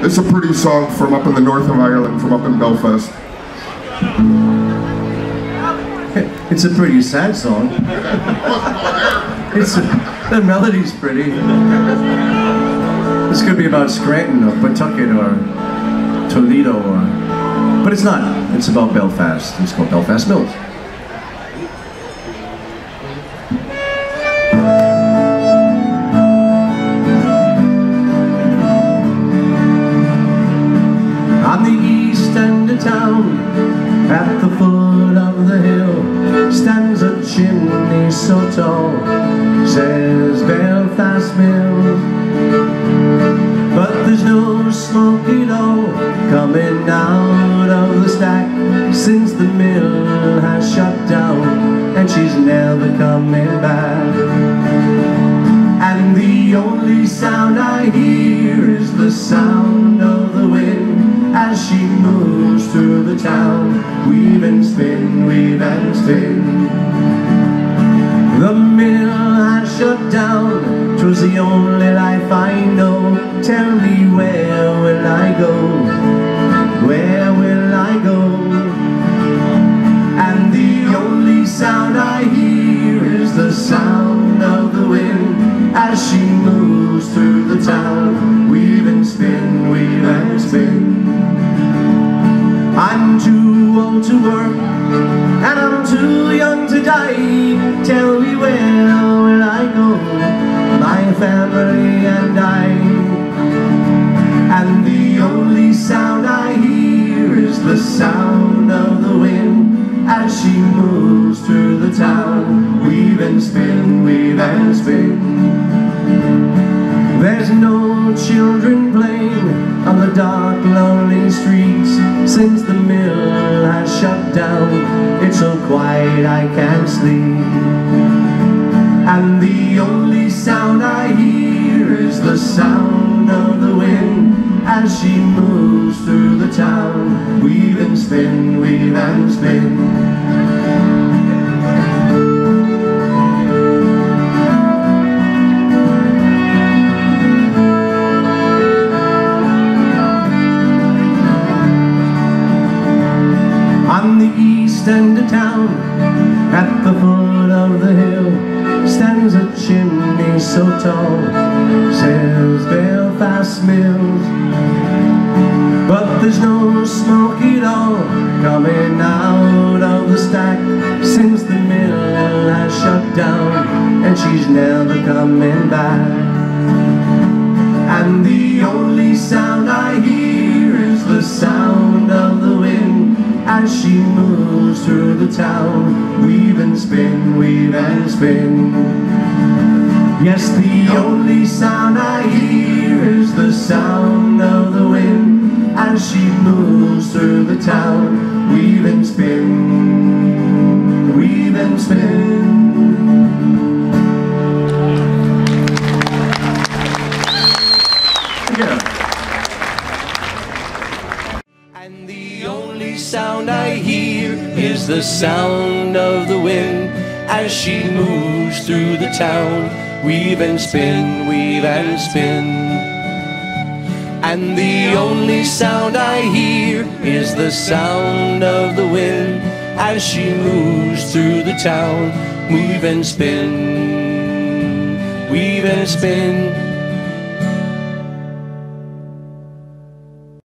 It's a pretty song from up in the north of Ireland, from up in Belfast. It's a pretty sad song. The melody's pretty. This could be about Scranton or Pawtucket or Toledo or... But it's not. It's about Belfast. It's called Belfast Mills. On the east end of town, at the foot of the hill, stands a chimney so tall, says Belfast Mills. But there's no smoke at all coming out of the stack, since the mill has shut down and she's never coming back. And the only sound I hear is the sound of the wind as she moves through the town, weave and spin, weave and spin. The mill has shut down, 'twas the only life I know. Tell me, where will I go? Where will I go? And the only sound I hear is the sound of the wind as she moves through the town, weave and spin, weave and spin. I'm too old to work, and I'm too young to die. Tell me, where will I go, my family and I? And the only sound I hear is the sound of the wind as she moves through the town, weave and spin, weave and spin. There's no children playing on the dark, lonely streets, since the mill has shut down. It's so quiet I can't sleep. And the only sound I hear is the sound of the wind as she moves through the town, weave and spin, weave and spin. On the east end of town, at the foot of the hill, stands a chimney so tall, says Belfast Mills. But there's no smoke at all coming out of the stack, since the mill has shut down and she's never coming back. And the only sound I hear is the sound of the wind as she moves through the town, weave and spin, weave and spin. Yes, the only sound I hear is the sound of the wind as she moves through the town, weave and spin, weave and spin. Yeah. Sound I hear is the sound of the wind as she moves through the town, weave and spin, weave and spin. And the only sound I hear is the sound of the wind as she moves through the town, weave and spin, weave and spin.